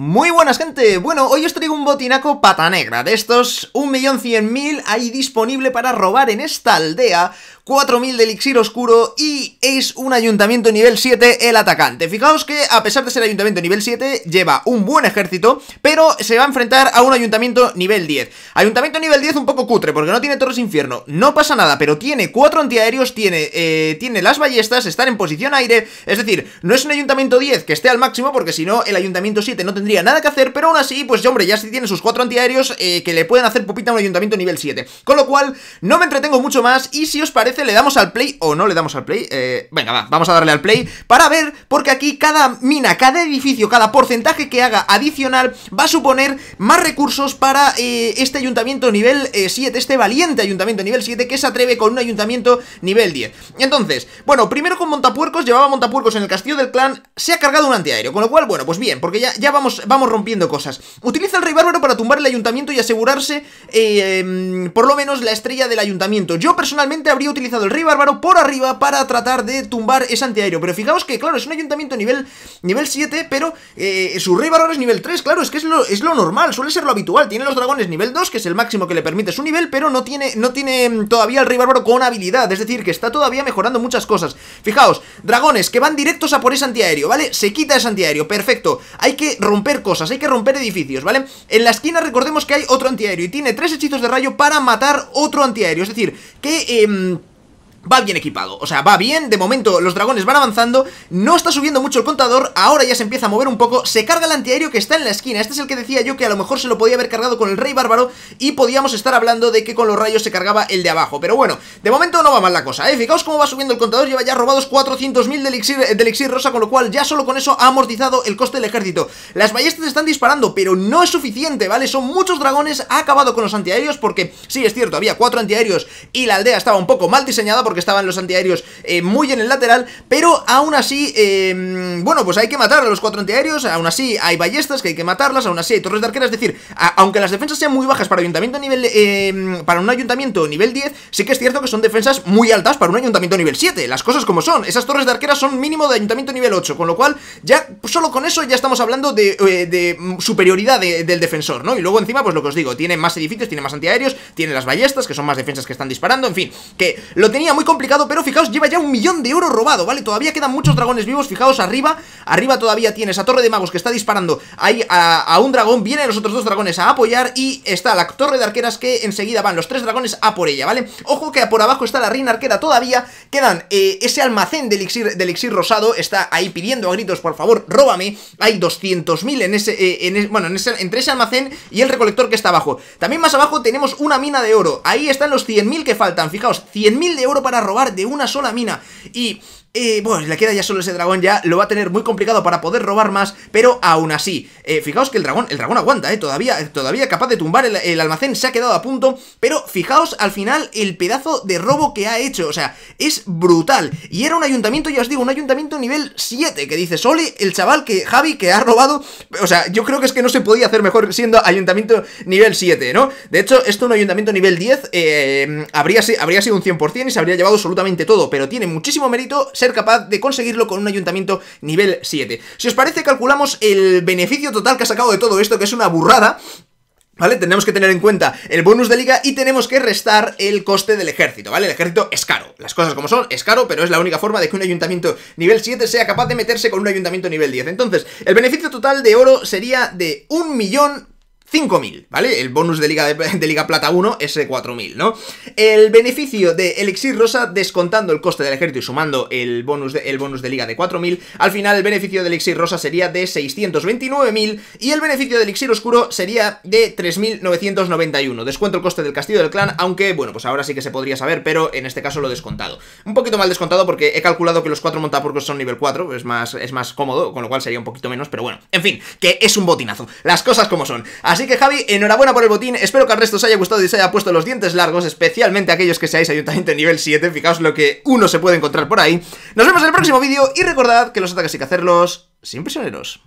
Muy buenas, gente. Bueno, hoy os traigo un botinaco pata negra. De estos, 1.100.000 hay disponible para robar en esta aldea, 4.000 de elixir oscuro y es un ayuntamiento nivel 7 el atacante. Fijaos que, a pesar de ser ayuntamiento nivel 7, lleva un buen ejército, pero se va a enfrentar a un ayuntamiento nivel 10. Ayuntamiento nivel 10 un poco cutre, porque no tiene torres infierno. No pasa nada, pero tiene 4 antiaéreos, tiene las ballestas, están en posición aire. Es decir, no es un ayuntamiento 10 que esté al máximo, porque si no, el ayuntamiento 7 no tendría nada que hacer, pero aún así, pues hombre, ya sí tiene sus 4 antiaéreos que le pueden hacer pupita a un ayuntamiento nivel 7. Con lo cual, no me entretengo mucho más y si os parece, le damos al play o no le damos al play. Venga, va, vamos a darle al play para ver, porque aquí cada mina, cada edificio, cada porcentaje que haga adicional va a suponer más recursos para este ayuntamiento nivel 7, este valiente ayuntamiento nivel 7 que se atreve con un ayuntamiento nivel 10. Entonces, bueno, primero con montapuercos, llevaba montapuercos en el castillo del clan, se ha cargado un antiaéreo, con lo cual, bueno, pues bien, porque ya vamos rompiendo cosas. Utiliza el rey bárbaro para tumbar el ayuntamiento y asegurarse por lo menos la estrella del ayuntamiento. Yo personalmente habría utilizado el rey bárbaro por arriba para tratar de tumbar ese antiaéreo, pero fijaos que, claro, es un ayuntamiento nivel 7, pero su rey bárbaro es nivel 3, claro, es que es lo normal, suele ser lo habitual. Tiene los dragones nivel 2, que es el máximo que le permite su nivel, pero no tiene todavía el rey bárbaro con habilidad, es decir, que está todavía mejorando muchas cosas. Fijaos, dragones que van directos a por ese antiaéreo, ¿vale? Se quita ese antiaéreo, perfecto. Hay que romper cosas, hay que romper edificios, ¿vale? En la esquina recordemos que hay otro antiaéreo y tiene 3 hechizos de rayo para matar otro antiaéreo, es decir, que va bien equipado, o sea, va bien. De momento los dragones van avanzando, no está subiendo mucho el contador, ahora ya se empieza a mover un poco. Se carga el antiaéreo que está en la esquina. Este es el que decía yo que a lo mejor se lo podía haber cargado con el rey bárbaro y podíamos estar hablando de que con los rayos se cargaba el de abajo. Pero bueno, de momento no va mal la cosa, ¿eh? Fijaos cómo va subiendo el contador, lleva ya robados 400.000 de elixir rosa, con lo cual ya solo con eso ha amortizado el coste del ejército. Las ballestas están disparando, pero no es suficiente, ¿vale? Son muchos dragones, ha acabado con los antiaéreos porque, sí, es cierto, había 4 antiaéreos y la aldea estaba un poco mal diseñada porque estaban los antiaéreos muy en el lateral, pero aún así, bueno, pues hay que matar a los 4 antiaéreos, aún así hay ballestas que hay que matarlas, aún así hay torres de arqueras, es decir, aunque las defensas sean muy bajas para ayuntamiento nivel para un ayuntamiento nivel 10, sí que es cierto que son defensas muy altas para un ayuntamiento nivel 7, las cosas como son. Esas torres de arqueras son mínimo de ayuntamiento nivel 8, con lo cual ya solo con eso ya estamos hablando de superioridad del defensor, ¿no? Y luego encima, pues lo que os digo, tiene más edificios, tiene más antiaéreos, tiene las ballestas, que son más defensas que están disparando, en fin, que lo tenía muy complicado, pero fijaos, lleva ya 1.000.000 de oro robado, ¿vale? Todavía quedan muchos dragones vivos, fijaos, arriba todavía tiene esa torre de magos que está disparando ahí a un dragón, vienen los otros 2 dragones a apoyar y está la torre de arqueras que enseguida van los 3 dragones a por ella, ¿vale? Ojo que por abajo está la reina arquera todavía, quedan ese almacén de elixir rosado, está ahí pidiendo a gritos, por favor, róbame. Hay 200.000 entre ese almacén y el recolector que está abajo. También más abajo tenemos una mina de oro, ahí están los 100.000 que faltan, fijaos, 100.000 de oro para robar de una sola mina y bueno, le queda ya solo ese dragón, ya lo va a tener muy complicado para poder robar más, pero aún así, fijaos que el dragón aguanta, todavía capaz de tumbar el almacén, se ha quedado a punto, pero fijaos al final el pedazo de robo que ha hecho, o sea, es brutal, y era un ayuntamiento, ya os digo, un ayuntamiento nivel 7, que dice Sole, el chaval que Javi, que ha robado, o sea, yo creo que es que no se podía hacer mejor siendo ayuntamiento nivel 7, ¿no? De hecho, esto un ayuntamiento nivel 10 habría sido un 100% y se habría llevado absolutamente todo, pero tiene muchísimo mérito ser capaz de conseguirlo con un ayuntamiento nivel 7. Si os parece, calculamos el beneficio total que ha sacado de todo esto, que es una burrada, ¿vale? Tenemos que tener en cuenta el bonus de liga y tenemos que restar el coste del ejército, ¿vale? El ejército es caro, las cosas como son, es caro, pero es la única forma de que un ayuntamiento nivel 7 sea capaz de meterse con un ayuntamiento nivel 10. Entonces, el beneficio total de oro sería de 1.005.000, ¿vale? El bonus de Liga Plata 1 es 4.000, ¿no? El beneficio de Elixir Rosa, descontando el coste del ejército y sumando el bonus de Liga de 4.000, al final el beneficio de Elixir Rosa sería de 629.000 y el beneficio de Elixir Oscuro sería de 3.991. Descuento el coste del castillo del clan, aunque, bueno, pues ahora sí que se podría saber, pero en este caso lo he descontado. Un poquito mal descontado porque he calculado que los 4 montapuercos son nivel 4, es más cómodo, con lo cual sería un poquito menos, pero bueno. En fin, que es un botinazo, las cosas como son. Así que, Javi, enhorabuena por el botín, espero que al resto os haya gustado y os haya puesto los dientes largos, especialmente aquellos que seáis ayuntamiento nivel 7, fijaos lo que uno se puede encontrar por ahí. Nos vemos en el próximo vídeo y recordad que los ataques hay que hacerlos sin prisioneros.